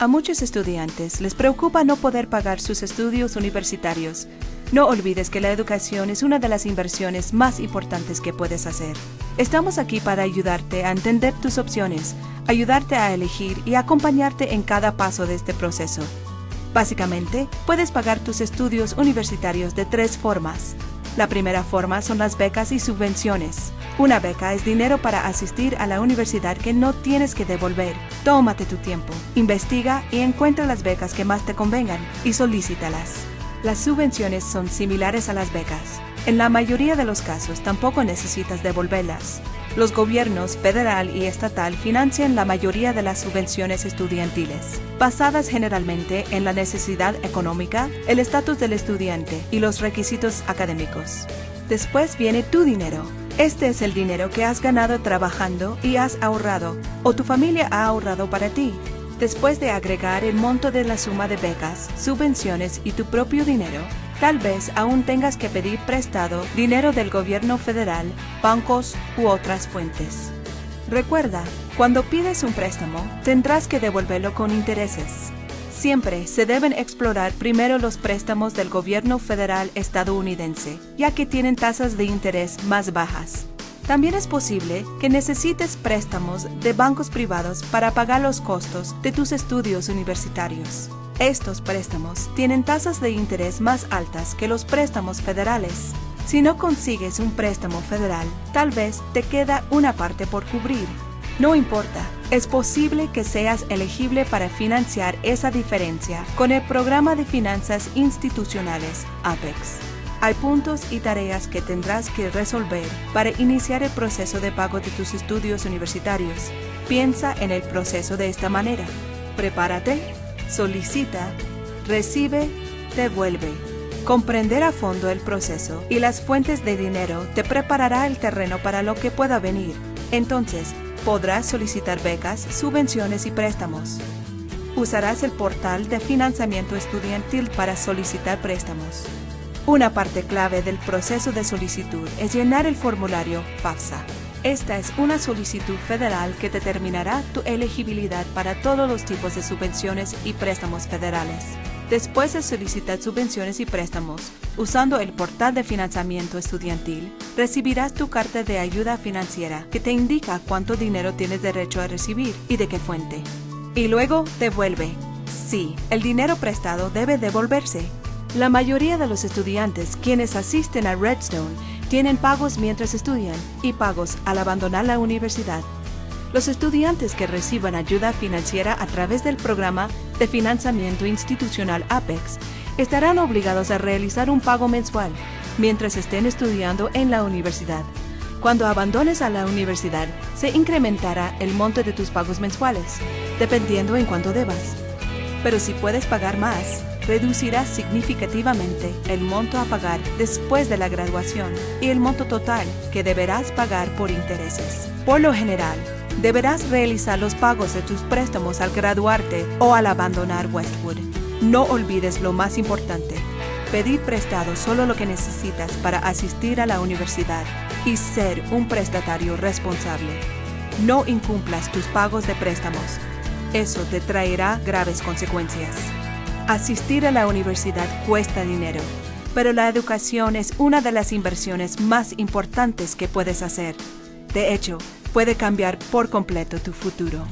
A muchos estudiantes les preocupa no poder pagar sus estudios universitarios. No olvides que la educación es una de las inversiones más importantes que puedes hacer. Estamos aquí para ayudarte a entender tus opciones, ayudarte a elegir y acompañarte en cada paso de este proceso. Básicamente, puedes pagar tus estudios universitarios de tres formas. La primera forma son las becas y subvenciones. Una beca es dinero para asistir a la universidad que no tienes que devolver. Tómate tu tiempo, investiga y encuentra las becas que más te convengan y solicítalas. Las subvenciones son similares a las becas. En la mayoría de los casos tampoco necesitas devolverlas. Los gobiernos federal y estatal financian la mayoría de las subvenciones estudiantiles, basadas generalmente en la necesidad económica, el estatus del estudiante y los requisitos académicos. Después viene tu dinero. Este es el dinero que has ganado trabajando y has ahorrado, o tu familia ha ahorrado para ti. Después de agregar el monto de la suma de becas, subvenciones y tu propio dinero, tal vez aún tengas que pedir prestado dinero del gobierno federal, bancos u otras fuentes. Recuerda, cuando pides un préstamo, tendrás que devolverlo con intereses. Siempre se deben explorar primero los préstamos del gobierno federal estadounidense, ya que tienen tasas de interés más bajas. También es posible que necesites préstamos de bancos privados para pagar los costos de tus estudios universitarios. Estos préstamos tienen tasas de interés más altas que los préstamos federales. Si no consigues un préstamo federal, tal vez te queda una parte por cubrir. No importa, es posible que seas elegible para financiar esa diferencia con el Programa de Finanzas Institucionales APEX. Hay puntos y tareas que tendrás que resolver para iniciar el proceso de pago de tus estudios universitarios. Piensa en el proceso de esta manera. Prepárate. Solicita, recibe, devuelve. Comprender a fondo el proceso y las fuentes de dinero te preparará el terreno para lo que pueda venir. Entonces, podrás solicitar becas, subvenciones y préstamos. Usarás el portal de financiamiento estudiantil para solicitar préstamos. Una parte clave del proceso de solicitud es llenar el formulario FAFSA. Esta es una solicitud federal que determinará tu elegibilidad para todos los tipos de subvenciones y préstamos federales. Después de solicitar subvenciones y préstamos, usando el portal de financiamiento estudiantil, recibirás tu carta de ayuda financiera que te indica cuánto dinero tienes derecho a recibir y de qué fuente. Y luego, devuelve. Sí, el dinero prestado debe devolverse. La mayoría de los estudiantes quienes asisten a Redstone tienen pagos mientras estudian y pagos al abandonar la universidad. Los estudiantes que reciban ayuda financiera a través del Programa de Financiamiento Institucional APEX estarán obligados a realizar un pago mensual mientras estén estudiando en la universidad. Cuando abandones a la universidad, se incrementará el monto de tus pagos mensuales, dependiendo en cuánto debas. Pero si puedes pagar más, reducirás significativamente el monto a pagar después de la graduación y el monto total que deberás pagar por intereses. Por lo general, deberás realizar los pagos de tus préstamos al graduarte o al abandonar Westwood. No olvides lo más importante, pedir prestado solo lo que necesitas para asistir a la universidad y ser un prestatario responsable. No incumplas tus pagos de préstamos. Eso te traerá graves consecuencias. Asistir a la universidad cuesta dinero, pero la educación es una de las inversiones más importantes que puedes hacer. De hecho, puede cambiar por completo tu futuro.